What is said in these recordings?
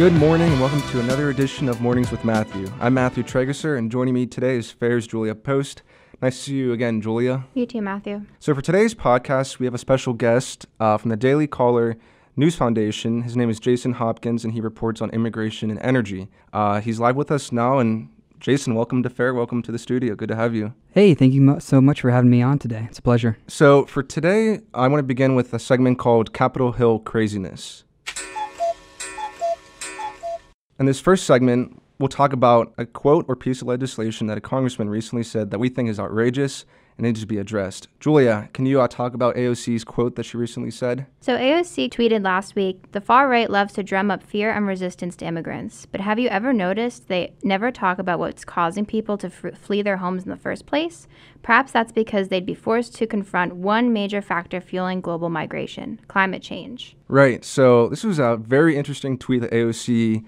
Good morning and welcome to another edition of Mornings with Matthew. I'm Matthew Tregesser, and joining me today is Fair's Julia Post. Nice to see you again, Julia. You too, Matthew. So for today's podcast, we have a special guest from the Daily Caller News Foundation. His name is Jason Hopkins, and he reports on immigration and energy. He's live with us now, and Jason, welcome to Fair. Welcome to the studio. Good to have you. Hey, thank you so much for having me on today. It's a pleasure. So for today, I want to begin with a segment called Capitol Hill Craziness. In this first segment, we'll talk about a quote or piece of legislation that a congressman recently said that we think is outrageous and needs to be addressed. Julia, can you talk about AOC's quote that she recently said? So AOC tweeted last week, "The far right loves to drum up fear and resistance to immigrants, but have you ever noticed they never talk about what's causing people to flee their homes in the first place? Perhaps that's because they'd be forced to confront one major factor fueling global migration, climate change." Right, so this was a very interesting tweet that AOC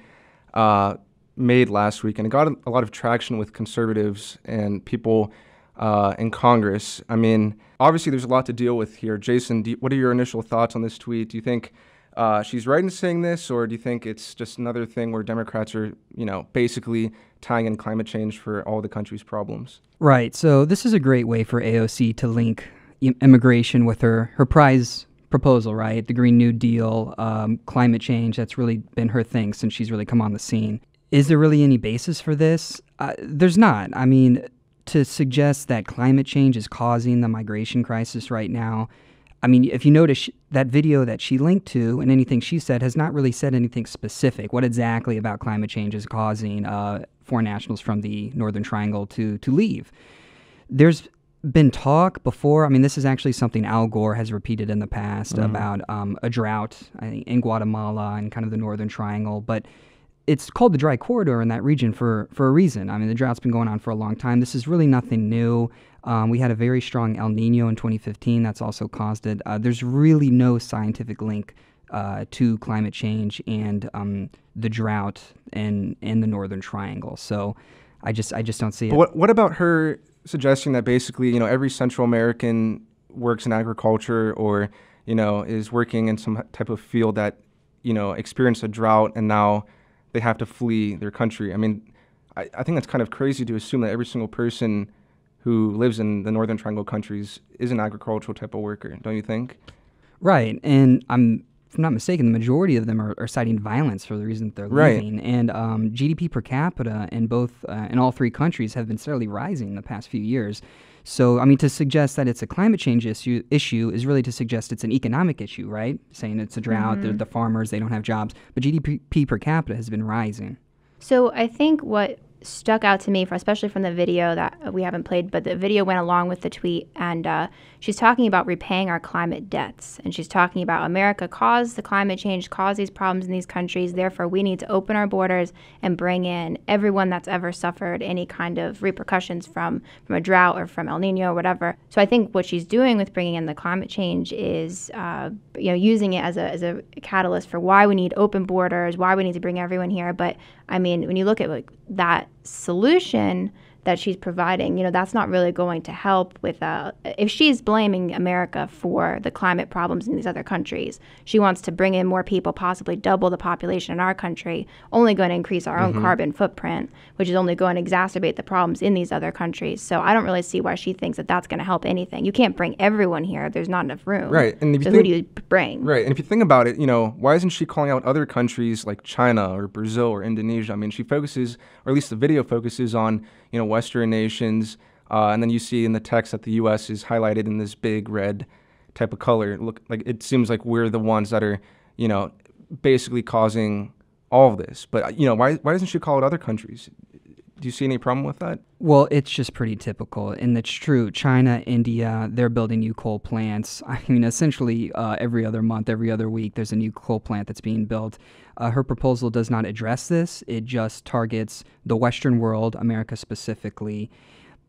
made last week, and it got a lot of traction with conservatives and people in Congress. I mean, obviously there's a lot to deal with here. Jason, what are your initial thoughts on this tweet? Do you think she's right in saying this, or do you think it's just another thing where Democrats are, you know, basically tying in climate change for all the country's problems? Right. So this is a great way for AOC to link immigration with her prize proposal, right? The Green New Deal, climate change, that's really been her thing since she's really come on the scene. Is there really any basis for this? There's not. I mean, to suggest that climate change is causing the migration crisis right now, I mean, if you notice, that video that she linked to and anything she said has not really said anything specific. What exactly about climate change is causing foreign nationals from the Northern Triangle to leave? There's been talk before. I mean, this is actually something Al Gore has repeated in the past about a drought, I think, in Guatemala and kind of the Northern Triangle. But it's called the Dry Corridor in that region for a reason. I mean, the drought's been going on for a long time. This is really nothing new. We had a very strong El Nino in 2015. That's also caused it. There's really no scientific link to climate change and the drought in the Northern Triangle. So I just don't see it. But what about her suggesting that basically, you know, every Central American works in agriculture or, you know, is working in some type of field that, you know, experienced a drought and now they have to flee their country? I mean, I think that's kind of crazy to assume that every single person who lives in the Northern Triangle countries is an agricultural type of worker, don't you think? Right, and if I'm not mistaken, the majority of them are citing violence for the reason that they're leaving. Right. And GDP per capita in all three countries have been steadily rising in the past few years. So, I mean, to suggest that it's a climate change issue is really to suggest it's an economic issue, right? Saying it's a drought, the farmers, they don't have jobs. But GDP per capita has been rising. So I think what stuck out to me, especially from the video that we haven't played, but the video went along with the tweet, and she's talking about repaying our climate debts, and she's talking about America caused the climate change, caused these problems in these countries, therefore we need to open our borders and bring in everyone that's ever suffered any kind of repercussions from a drought or from El Nino or whatever. So I think what she's doing with bringing in the climate change is you know, using it as a catalyst for why we need open borders, why we need to bring everyone here. But I mean, when you look at like that solution that she's providing, you know, that's not really going to help with, if she's blaming America for the climate problems in these other countries, she wants to bring in more people, possibly double the population in our country, only going to increase our own carbon footprint, which is only going to exacerbate the problems in these other countries. So I don't really see why she thinks that that's going to help anything. You can't bring everyone here. There's not enough room. Right. And if so, who do you bring? Right. And if you think about it, you know, why isn't she calling out other countries like China or Brazil or Indonesia? I mean, she focuses, or at least the video focuses on, you know, Western nations, and then you see in the text that the U.S. is highlighted in this big red type of color. It seems like we're the ones that are, you know, basically causing all of this. But, you know, why doesn't she call it other countries? Do you see any problem with that? Well, it's just pretty typical, and it's true. China, India, they're building new coal plants. I mean, essentially every other month, every other week, there's a new coal plant that's being built. Her proposal does not address this. It just targets the Western world, America specifically.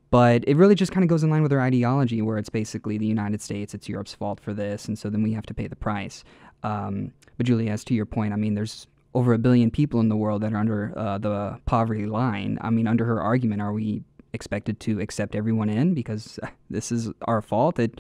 But it really just kind of goes in line with her ideology, where it's basically the United States, it's Europe's fault for this, and so then we have to pay the price. But Julia, as to your point, I mean, there's over 1 billion people in the world that are under the poverty line. I mean, under her argument, are we expected to accept everyone in because this is our fault? It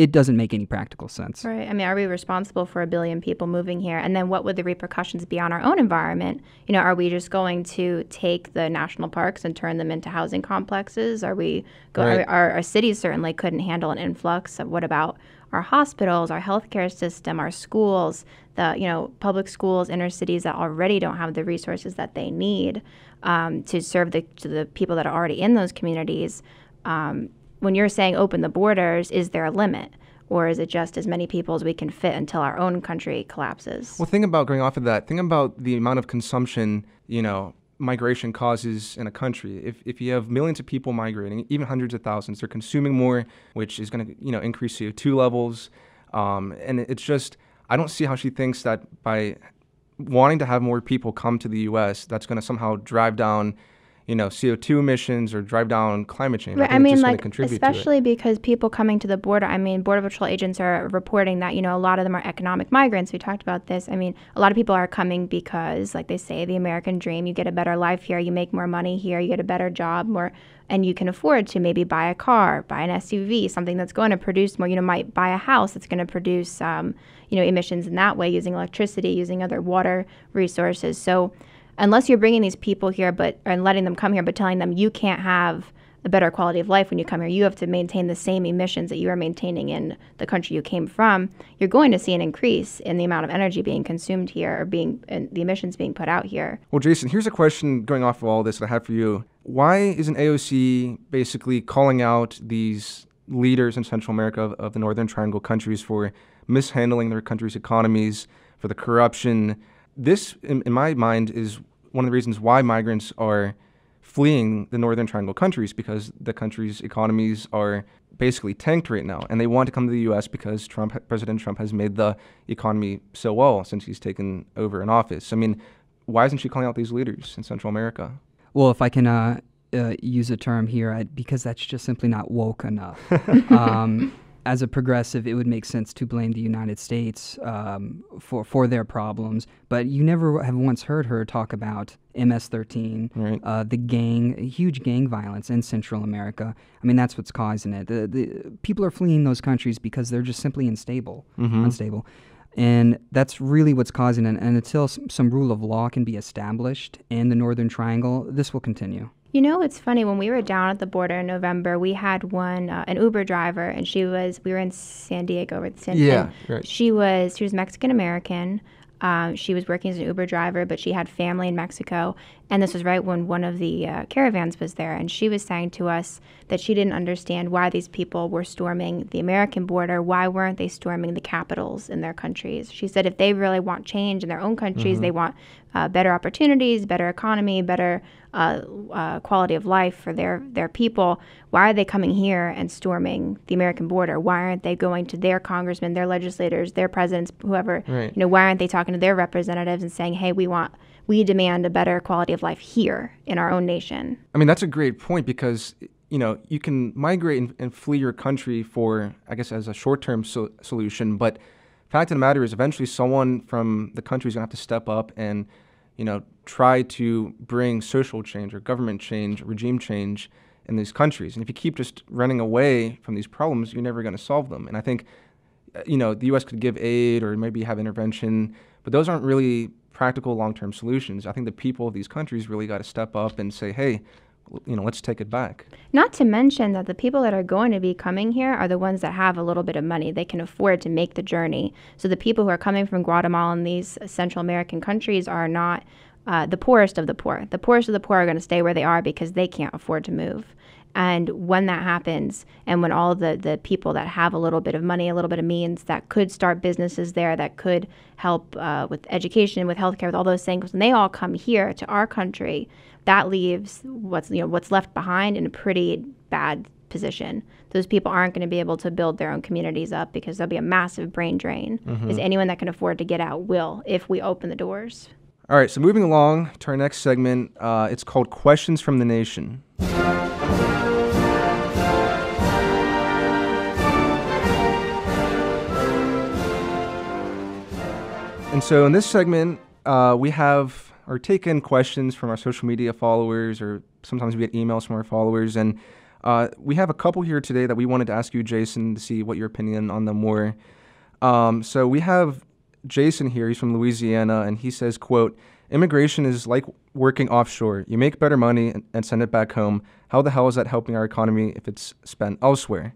it doesn't make any practical sense. Right. I mean, are we responsible for 1 billion people moving here? And then what would the repercussions be on our own environment? You know, are we just going to take the national parks and turn them into housing complexes? Are we going, right. Our cities certainly couldn't handle an influx. So what about our hospitals, our healthcare system, our schools, the, you know, public schools, inner cities that already don't have the resources that they need to serve the people that are already in those communities. When you're saying open the borders, is there a limit? Or is it just as many people as we can fit until our own country collapses? Well, think about going off of that. Think about the amount of consumption, you know, migration causes in a country. If you have millions of people migrating, even hundreds of thousands, they're consuming more, which is going to, you know, increase CO2 levels. And it's just, I don't see how she thinks that by wanting to have more people come to the U.S., that's going to somehow drive down, you know, CO2 emissions or drive down climate change. Right. I mean, like, especially because people coming to the border, I mean, Border Patrol agents are reporting that, you know, a lot of them are economic migrants. We talked about this. I mean, a lot of people are coming because, like they say, the American dream, you get a better life here, you make more money here, you get a better job, more, and you can afford to maybe buy a car, buy an SUV, something that's going to produce more, you know, might buy a house that's going to produce, you know, emissions in that way, using electricity, using other water resources. So, unless you're bringing these people here and letting them come here, but telling them you can't have a better quality of life when you come here, you have to maintain the same emissions that you are maintaining in the country you came from, you're going to see an increase in the amount of energy being consumed here or the emissions being put out here. Well, Jason, here's a question going off of all this that I have for you. Why isn't AOC basically calling out these leaders in Central America of the Northern Triangle countries for mishandling their country's economies, for the corruption? This, in my mind, is one of the reasons why migrants are fleeing the Northern Triangle countries, because the country's economies are basically tanked right now. And they want to come to the U.S. because President Trump has made the economy so well since he's taken over in office. I mean, why isn't she calling out these leaders in Central America? Well, if I can use a term here, because that's just simply not woke enough. As a progressive, it would make sense to blame the United States for their problems, but you never have once heard her talk about MS-13, right. huge gang violence in Central America. I mean, that's what's causing it. The people are fleeing those countries because they're just simply unstable. And that's really what's causing it. And until some rule of law can be established in the Northern Triangle, this will continue. You know, it's funny, when we were down at the border in November, we had an Uber driver, and we were in San Diego. She was Mexican-American. She was working as an Uber driver, but she had family in Mexico. And this was right when one of the caravans was there. And she was saying to us that she didn't understand why these people were storming the American border. Why weren't they storming the capitals in their countries? She said if they really want change in their own countries, they want better opportunities, better economy, better quality of life for their people, why are they coming here and storming the American border? Why aren't they going to their congressmen, their legislators, their presidents, whoever? Right. You know, why aren't they talking to their representatives and saying, hey, we demand a better quality of life here in our own nation? I mean, that's a great point, because you know, you can migrate and flee your country for, I guess, as a short-term solution, but fact of the matter is eventually someone from the country is going to have to step up and, you know, try to bring social change or government change, regime change in these countries. And if you keep just running away from these problems, you're never going to solve them. And I think, you know, the U.S. could give aid or maybe have intervention, but those aren't really practical long-term solutions. I think the people of these countries really got to step up and say, hey, you know, let's take it back. Not to mention that the people that are going to be coming here are the ones that have a little bit of money. They can afford to make the journey. So the people who are coming from Guatemala and these Central American countries are not the poorest of the poor. The poorest of the poor are going to stay where they are because they can't afford to move. And when that happens, and when all the people that have a little bit of money, a little bit of means, that could start businesses there, that could help with education, with healthcare, with all those things, when they all come here to our country, that leaves what's left behind in a pretty bad position. Those people aren't going to be able to build their own communities up because there'll be a massive brain drain. Because anyone that can afford to get out will, if we open the doors. All right, so moving along to our next segment, it's called Questions from the Nation. And so in this segment, we have or take in questions from our social media followers, or sometimes we get emails from our followers. And We have a couple here today that we wanted to ask you, Jason, to see what your opinion on them were. So we have Jason here. He's from Louisiana, and he says, quote, "Immigration is like working offshore. You make better money and send it back home. How the hell is that helping our economy if it's spent elsewhere?"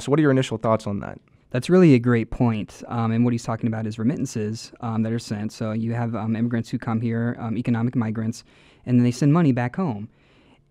So what are your initial thoughts on that? That's really a great point. And what he's talking about is remittances that are sent. So you have immigrants who come here, economic migrants, and then they send money back home.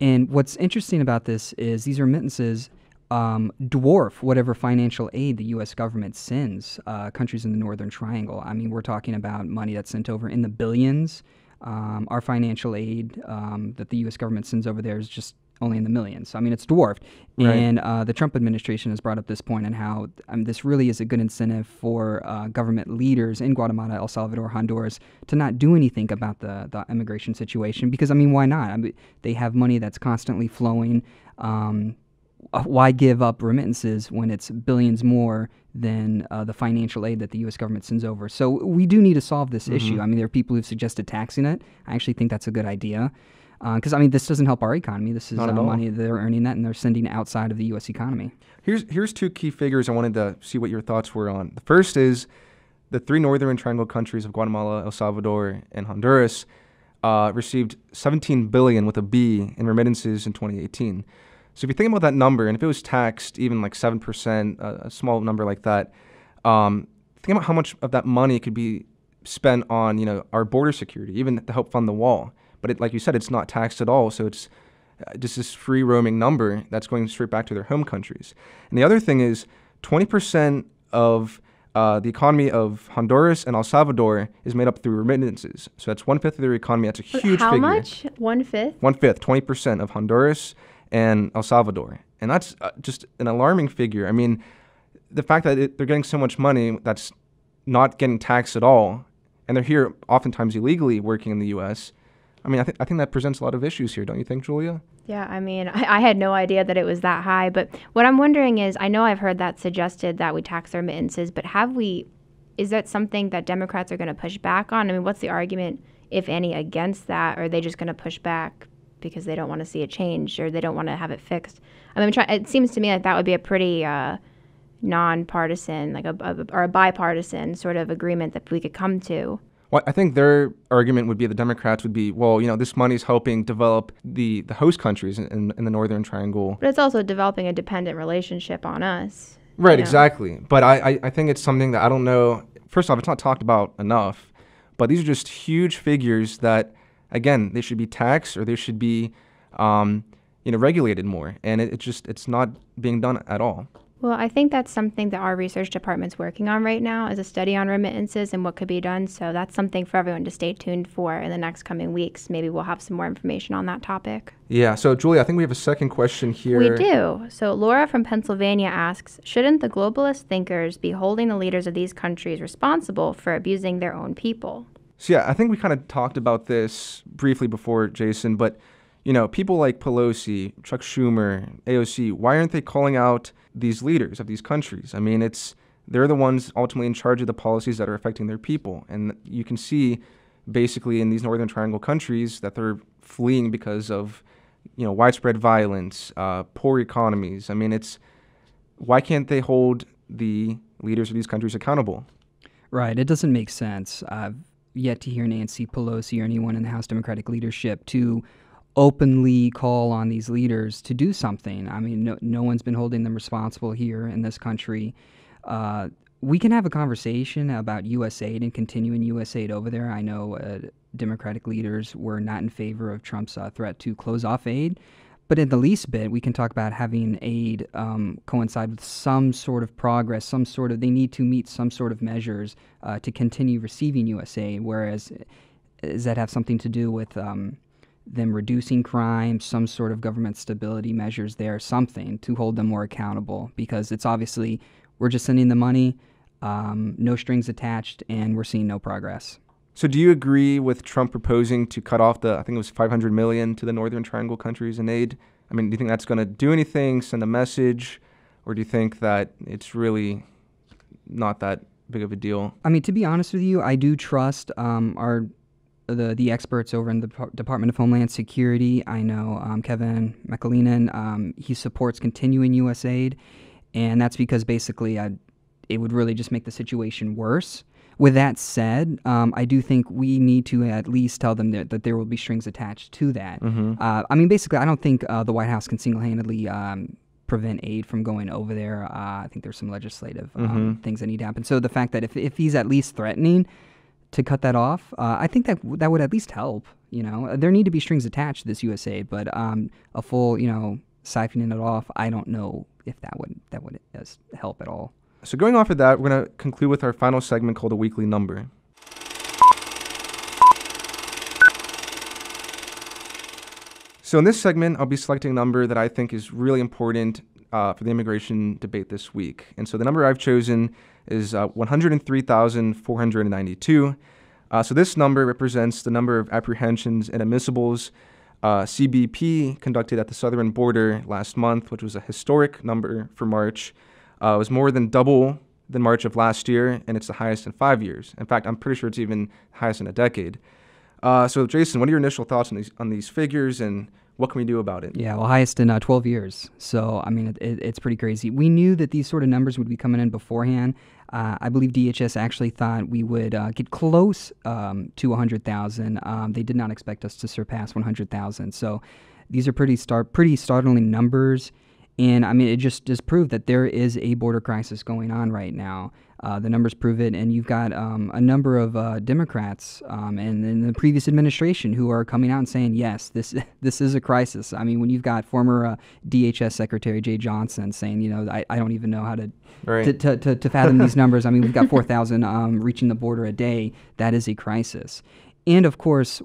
And what's interesting about this is these remittances dwarf whatever financial aid the U.S. government sends countries in the Northern Triangle. I mean, we're talking about money that's sent over in the billions. Our financial aid that the U.S. government sends over there is just only in the millions. I mean, it's dwarfed. Right. And the Trump administration has brought up this point and how this really is a good incentive for government leaders in Guatemala, El Salvador, Honduras to not do anything about the immigration situation because, I mean, why not? I mean, they have money that's constantly flowing. Why give up remittances when it's billions more than the financial aid that the U.S. government sends over? So we do need to solve this issue. I mean, there are people who've suggested taxing it. I actually think that's a good idea because, I mean, this doesn't help our economy. This is money they're earning that and they're sending outside of the U.S. economy. Here's two key figures I wanted to see what your thoughts were on. The first is the three Northern Triangle countries of Guatemala, El Salvador, and Honduras received $17 billion with a B in remittances in 2018. So if you think about that number, and if it was taxed even like 7%, a small number like that, think about how much of that money could be spent on, you know, our border security, even to help fund the wall. But it, like you said, it's not taxed at all, so it's just this free roaming number that's going straight back to their home countries. And the other thing is 20% of the economy of Honduras and El Salvador is made up through remittances. So that's 1/5 of their economy. That's a huge figure. How much? 1/5? 1/5, 20% of Honduras and El Salvador. And that's just an alarming figure. I mean, the fact that they're getting so much money that's not getting taxed at all, and they're here oftentimes illegally working in the U.S., I mean, I think that presents a lot of issues here, don't you think, Julia? Yeah, I mean, I had no idea that it was that high, but what I'm wondering is, I know I've heard that suggested that we tax our remittances, but is that something that Democrats are going to push back on? I mean, what's the argument, if any, against that? Or are they just going to push back because they don't want to see a change or they don't want to have it fixed? I mean, it seems to me like that would be a pretty nonpartisan, like or a bipartisan sort of agreement that we could come to. Well, I think their argument would be, the Democrats would be, well, you know, this money's helping develop the host countries in the Northern Triangle. But it's also developing a dependent relationship on us. Right, exactly. But I think it's something that I don't know. First off, it's not talked about enough, but these are just huge figures that, again, they should be taxed or they should be, regulated more. And it's not being done at all. Well, I think that's something that our research department's working on right now, is a study on remittances and what could be done. So that's something for everyone to stay tuned for in the next coming weeks. Maybe we'll have some more information on that topic. Yeah. So, Julia, I think we have a second question here. We do. So Laura from Pennsylvania asks, shouldn't the globalist thinkers be holding the leaders of these countries responsible for abusing their own people? So yeah, I think we kind of talked about this briefly before, Jason, but you know, people like Pelosi, Chuck Schumer, AOC, why aren't they calling out these leaders of these countries? I mean, they're the ones ultimately in charge of the policies that are affecting their people. And you can see basically in these Northern Triangle countries that they're fleeing because of, you know, widespread violence, poor economies. I mean, why can't they hold the leaders of these countries accountable? Right, it doesn't make sense. Yet to hear Nancy Pelosi or anyone in the House Democratic leadership to openly call on these leaders to do something. I mean, no one's been holding them responsible here in this country. We can have a conversation about USAID and continuing USAID over there. I know Democratic leaders were not in favor of Trump's threat to close off aid. But in the least bit, we can talk about having aid coincide with some sort of progress, they need to meet some sort of measures to continue receiving USAID, whereas does that have something to do with them reducing crime, some sort of government stability measures there, something to hold them more accountable? Because it's obviously, we're just sending the money, no strings attached, and we're seeing no progress. So do you agree with Trump proposing to cut off I think it was $500 million to the Northern Triangle countries in aid? I mean, do you think that's going to do anything, send a message, or do you think that it's really not that big of a deal? I mean, to be honest with you, I do trust our the experts over in the Department of Homeland Security. I know Kevin McAleenan, he supports continuing USAID, and that's because basically it would really just make the situation worse. With that said, I do think we need to at least tell them that there will be strings attached to that. Mm-hmm. I mean, basically, I don't think the White House can single-handedly prevent aid from going over there. I think there's some legislative things that need to happen. So the fact that if he's at least threatening to cut that off, I think that would at least help. You know, there need to be strings attached to this USAID, but a full, you know, siphoning it off, I don't know if that would help at all. So going off of that, we're going to conclude with our final segment called The Weekly Number. So in this segment, I'll be selecting a number that I think is really important for the immigration debate this week. And so the number I've chosen is 103,492. So this number represents the number of apprehensions and admissibles CBP conducted at the southern border last month, which was a historic number for March. It was more than double than March of last year, and it's the highest in 5 years. In fact, I'm pretty sure it's even highest in a decade. So, Jason, what are your initial thoughts on these figures, and what can we do about it? Yeah, well, highest in 12 years. So, I mean, it's pretty crazy. We knew that these sort of numbers would be coming in beforehand. I believe DHS actually thought we would get close to 100,000. They did not expect us to surpass 100,000. So, these are pretty startling numbers. And, I mean, it just does prove that there is a border crisis going on right now. The numbers prove it, and you've got a number of Democrats in the previous administration who are coming out and saying, yes, this is a crisis. I mean, when you've got former DHS Secretary Jay Johnson saying, you know, I don't even know how to fathom these numbers. I mean, we've got 4,000 reaching the border a day. That is a crisis. And, of course,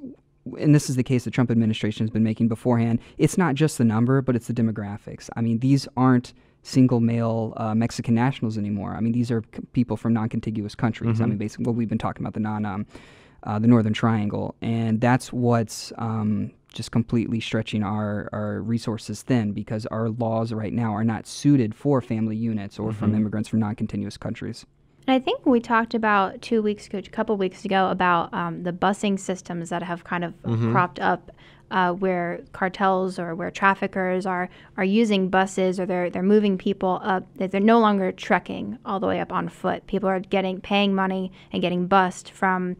and this is the case the Trump administration has been making beforehand, it's not just the number, but it's the demographics. I mean, these aren't single male Mexican nationals anymore. I mean, these are people from non-contiguous countries. I mean, basically what we've been talking about, the Northern Triangle. And that's what's just completely stretching our resources thin, because our laws right now are not suited for family units or from immigrants from non-contiguous countries. And I think we talked about a couple weeks ago, about the busing systems that have kind of cropped up, where cartels or where traffickers are using buses, or they're moving people up. They're no longer trekking all the way up on foot. People are paying money and getting bused from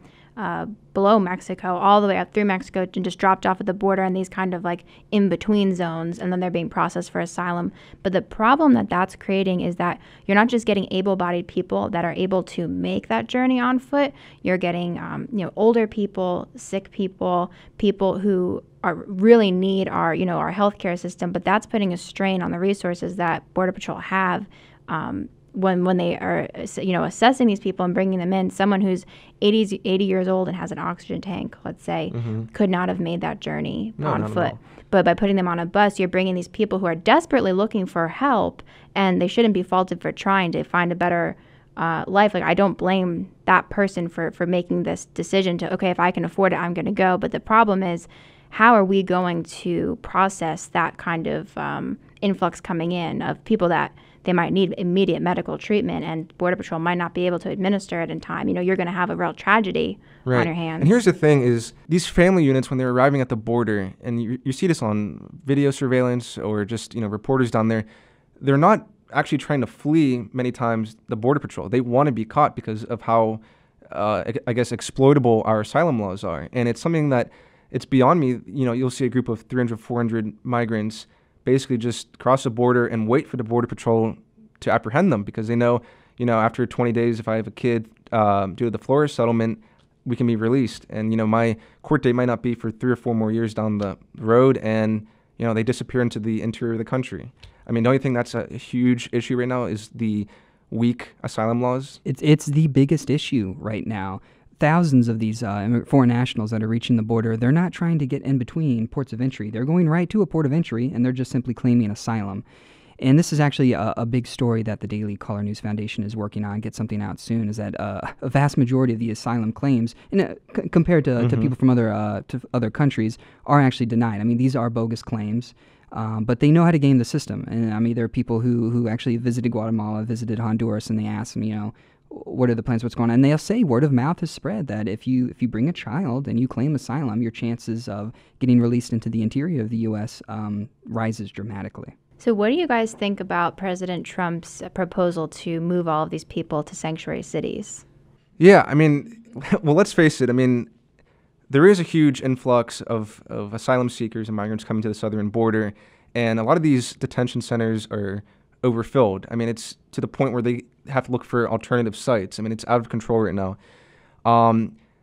below Mexico all the way up through Mexico, and just dropped off at the border in these kind of like in-between zones, and then they're being processed for asylum. But the problem that's creating is that you're not just getting able-bodied people that are able to make that journey on foot. You're getting older people, sick people, people who really need our healthcare system. But that's putting a strain on the resources that Border Patrol have. When they are assessing these people and bringing them in, someone who's 80 years old and has an oxygen tank, let's say, could not have made that journey on foot. But by putting them on a bus, you're bringing these people who are desperately looking for help, and they shouldn't be faulted for trying to find a better life. Like, I don't blame that person for making this decision to, okay, if I can afford it, I'm going to go. But the problem is, how are we going to process that kind of influx coming in of people that they might need immediate medical treatment, and Border Patrol might not be able to administer it in time. You know, you're going to have a real tragedy on your hands. And here's the thing is, these family units, when they're arriving at the border, and you see this on video surveillance or just, reporters down there, they're not actually trying to flee many times the Border Patrol. They want to be caught because of how, I guess, exploitable our asylum laws are. And it's something that it's beyond me. You know, you'll see a group of 300, 400 migrants basically just cross the border and wait for the Border Patrol to apprehend them, because they know, after 20 days, if I have a kid due to the Flores settlement, we can be released. And, my court date might not be for 3 or 4 more years down the road, and, they disappear into the interior of the country. I mean, the only thing that's a huge issue right now is the weak asylum laws. It's the biggest issue right now. Thousands of these foreign nationals that are reaching the border, they're not trying to get in between ports of entry. They're going right to a port of entry, and they're just simply claiming asylum. And this is actually a big story that the Daily Caller News Foundation is working on, get something out soon, is that a vast majority of the asylum claims, and compared to people from other countries, are actually denied. I mean, these are bogus claims. But they know how to game the system. And I mean, there are people who actually visited Guatemala, visited Honduras, and they asked them, what are the plans, what's going on? And they'll say word of mouth has spread that if you bring a child and you claim asylum, your chances of getting released into the interior of the U.S. Rises dramatically. So what do you guys think about President Trump's proposal to move all of these people to sanctuary cities? Yeah, I mean, well, let's face it. I mean, there is a huge influx of asylum seekers and migrants coming to the southern border, and a lot of these detention centers are overfilled. I mean, it's to the point where they have to look for alternative sites. I mean, it's out of control right now.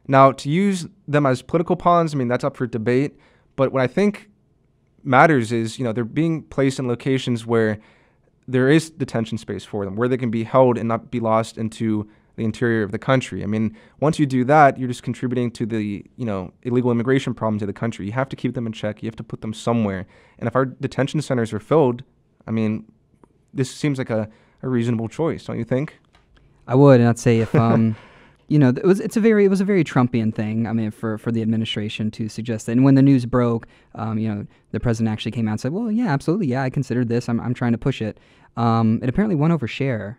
Now, to use them as political pawns, I mean, that's up for debate. But what I think matters is, you know, they're being placed in locations where there is detention space for them, where they can be held and not be lost into the interior of the country. I mean, once you do that, you're just contributing to the, you know, illegal immigration problem to the country. You have to keep them in check. You have to put them somewhere. And if our detention centers are filled, I mean, this seems like a reasonable choice, don't you think? I would, and I'd say if, you know, it was a very Trumpian thing, I mean, for the administration to suggest that. And when the news broke, you know, the president actually came out and said, well, yeah, absolutely, yeah, I considered this, I'm trying to push it. It apparently won over Cher.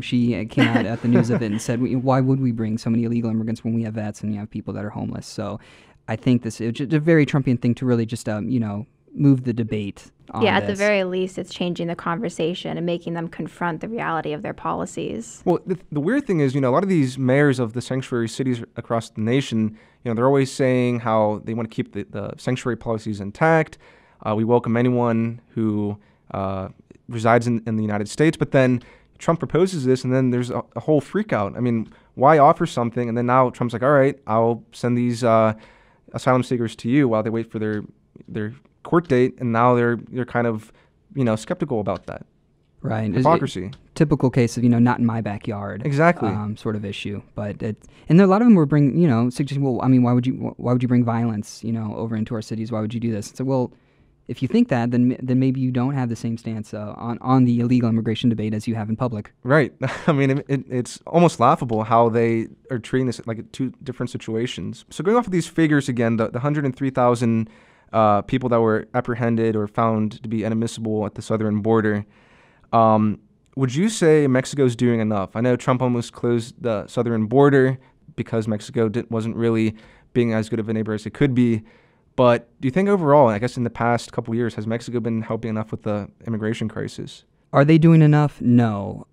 She came out at the news of it and said, why would we bring so many illegal immigrants when we have vets and you have people that are homeless? So I think this is just a very Trumpian thing to really just, you know, move the debate on this. At the very least, it's changing the conversation and making them confront the reality of their policies. Well, the weird thing is, you know, a lot of these mayors of the sanctuary cities across the nation, you know, they're always saying how they want to keep the sanctuary policies intact. We welcome anyone who resides in the United States, but then Trump proposes this, and then there's a whole freak out. I mean, why offer something? And then now Trump's like, all right, I'll send these asylum seekers to you while they wait for their court date, and now they're kind of, you know, skeptical about that. Right. Hypocrisy. Typical case of, you know, not in my backyard. Exactly. Sort of issue. But and there, a lot of them were bringing, you know, suggesting, well, I mean, why would you bring violence, you know, over into our cities? Why would you do this? And so, well, if you think that, then maybe you don't have the same stance on the illegal immigration debate as you have in public. Right. I mean, it's almost laughable how they are treating this like two different situations. So going off of these figures again, the 103,000 people that were apprehended or found to be inadmissible at the southern border, would you say Mexico's doing enough? I know Trump almost closed the southern border because Mexico wasn't really being as good of a neighbor as it could be. But do you think overall, I guess in the past couple of years, has Mexico been helping enough with the immigration crisis? Are they doing enough? No.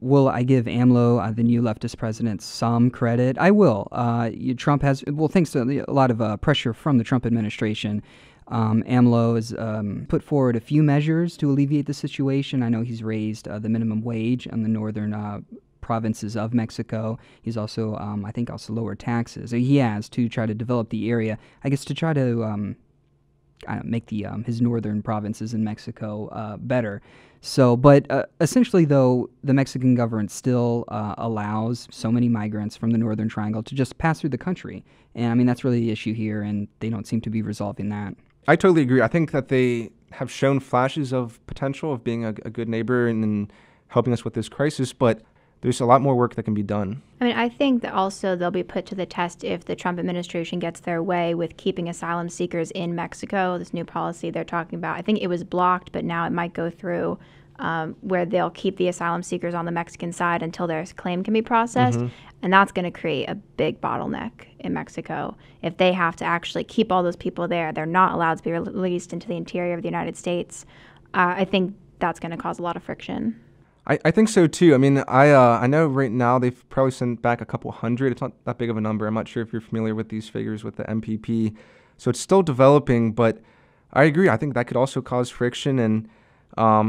Will I give AMLO, the new leftist president, some credit? I will. Trump has, well, thanks to a lot of pressure from the Trump administration, AMLO has put forward a few measures to alleviate the situation. I know he's raised the minimum wage on the northern provinces of Mexico. He's also, I think, also lowered taxes. He has to try to develop the area, I guess, to try to make the his northern provinces in Mexico better. So, but essentially, though, the Mexican government still allows so many migrants from the Northern Triangle to just pass through the country. And I mean, that's really the issue here, and they don't seem to be resolving that. I totally agree. I think that they have shown flashes of potential of being a good neighbor and helping us with this crisis, but there's a lot more work that can be done. I mean, I think that also they'll be put to the test if the Trump administration gets their way with keeping asylum seekers in Mexico, this new policy they're talking about. I think it was blocked, but now it might go through where they'll keep the asylum seekers on the Mexican side until their claim can be processed. Mm-hmm. And that's going to create a big bottleneck in Mexico. If they have to actually keep all those people there, they're not allowed to be released into the interior of the United States. I think that's going to cause a lot of friction. I think so, too. I mean, I know right now they've probably sent back a couple hundred. It's not that big of a number. I'm not sure if you're familiar with these figures with the MPP. So it's still developing, but I agree. I think that could also cause friction. And,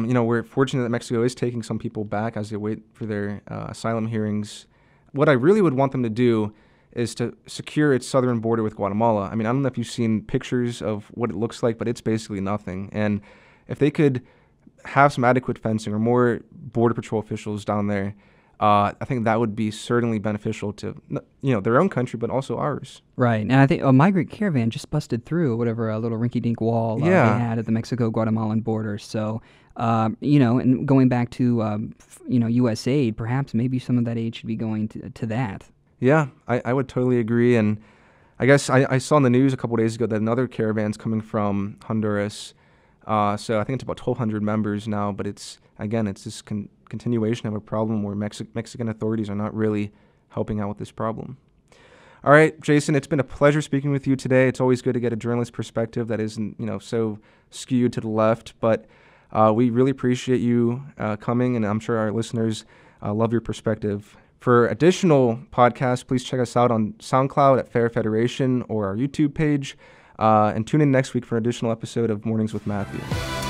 you know, we're fortunate that Mexico is taking some people back as they wait for their asylum hearings. What I really would want them to do is to secure its southern border with Guatemala. I mean, I don't know if you've seen pictures of what it looks like, but it's basically nothing. And if they could have some adequate fencing or more Border Patrol officials down there, I think that would be certainly beneficial to, you know, their own country, but also ours. Right. And I think a migrant caravan just busted through whatever a little rinky-dink wall they had at the Mexico-Guatemalan border. So, you know, and going back to, you know, USAID, perhaps maybe some of that aid should be going to that. Yeah, I would totally agree. And I guess I saw in the news a couple days ago that another caravan's coming from Honduras. So I think it's about 1,200 members now, but it's again, it's this continuation of a problem where Mexican authorities are not really helping out with this problem. All right, Jason, it's been a pleasure speaking with you today. It's always good to get a journalist perspective that isn't, you know, so skewed to the left, but we really appreciate you coming, and I'm sure our listeners love your perspective. For additional podcasts, please check us out on SoundCloud at Fair Federation or our YouTube page, and tune in next week for an additional episode of Mornings with Matthew.